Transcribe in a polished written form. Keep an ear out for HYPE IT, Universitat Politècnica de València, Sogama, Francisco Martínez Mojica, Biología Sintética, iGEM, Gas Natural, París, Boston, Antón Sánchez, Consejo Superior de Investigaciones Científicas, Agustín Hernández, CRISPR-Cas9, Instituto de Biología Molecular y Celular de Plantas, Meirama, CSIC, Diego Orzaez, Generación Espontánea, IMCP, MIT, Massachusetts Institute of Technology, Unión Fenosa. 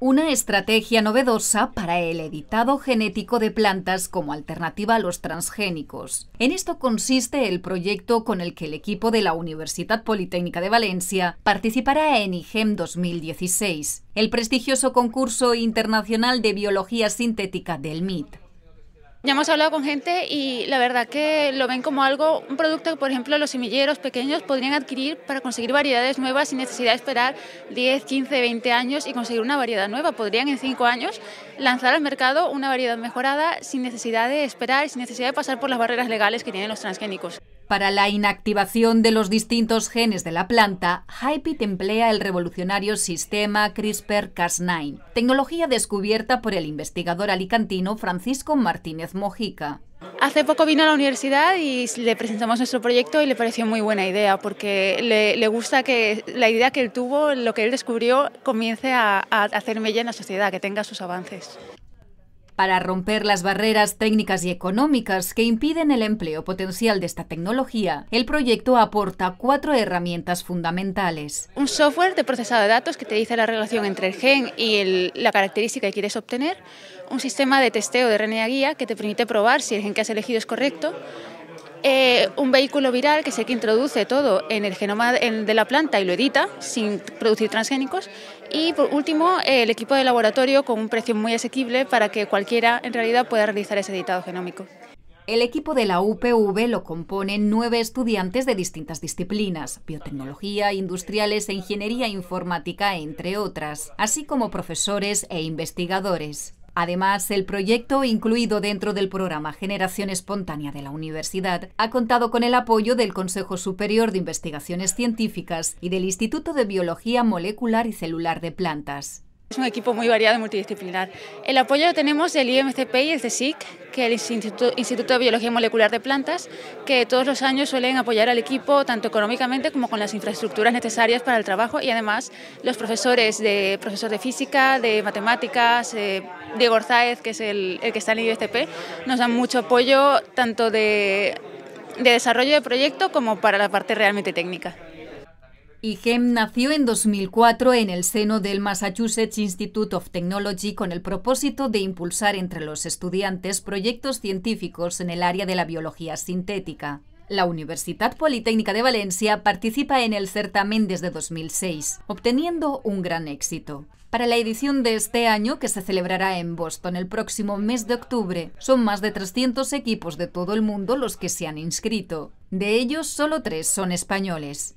Una estrategia novedosa para el editado genético de plantas como alternativa a los transgénicos. En esto consiste el proyecto con el que el equipo de la Universitat Politècnica de Valencia participará en iGEM 2016, el prestigioso concurso internacional de biología sintética del MIT. Ya hemos hablado con gente y la verdad que lo ven como algo, un producto que por ejemplo los semilleros pequeños podrían adquirir para conseguir variedades nuevas sin necesidad de esperar 10, 15, 20 años y conseguir una variedad nueva. Podrían en 5 años lanzar al mercado una variedad mejorada sin necesidad de esperar, sin necesidad de pasar por las barreras legales que tienen los transgénicos. Para la inactivación de los distintos genes de la planta, HYPE IT emplea el revolucionario sistema CRISPR-Cas9, tecnología descubierta por el investigador alicantino Francisco Martínez Mojica. Hace poco vino a la universidad y le presentamos nuestro proyecto y le pareció muy buena idea porque le gusta que la idea que él tuvo, lo que él descubrió, comience a hacer mella en la sociedad, que tenga sus avances. Para romper las barreras técnicas y económicas que impiden el empleo potencial de esta tecnología, el proyecto aporta 4 herramientas fundamentales. Un software de procesado de datos que te dice la relación entre el gen y la característica que quieres obtener. Un sistema de testeo de RNA guía que te permite probar si el gen que has elegido es correcto. Un vehículo viral que es el que introduce todo en el genoma de la planta y lo edita sin producir transgénicos. Y por último, el equipo de laboratorio con un precio muy asequible para que cualquiera en realidad pueda realizar ese editado genómico. El equipo de la UPV lo componen 9 estudiantes de distintas disciplinas, biotecnología, industriales e ingeniería informática, entre otras, así como profesores e investigadores. Además, el proyecto, incluido dentro del programa Generación Espontánea de la Universidad, ha contado con el apoyo del Consejo Superior de Investigaciones Científicas y del Instituto de Biología Molecular y Celular de Plantas. Es un equipo muy variado y multidisciplinar. El apoyo lo tenemos del IMCP y el CSIC, que es el Instituto de Biología Molecular de Plantas, que todos los años suelen apoyar al equipo tanto económicamente como con las infraestructuras necesarias para el trabajo, y además los profesor de física, de matemáticas, Diego Orzaez, que es el que está en el IMCP, nos dan mucho apoyo tanto de desarrollo de proyecto como para la parte realmente técnica. iGEM nació en 2004 en el seno del Massachusetts Institute of Technology con el propósito de impulsar entre los estudiantes proyectos científicos en el área de la biología sintética. La Universitat Politècnica de València participa en el certamen desde 2006, obteniendo un gran éxito. Para la edición de este año, que se celebrará en Boston el próximo mes de octubre, son más de 300 equipos de todo el mundo los que se han inscrito. De ellos, solo 3 son españoles.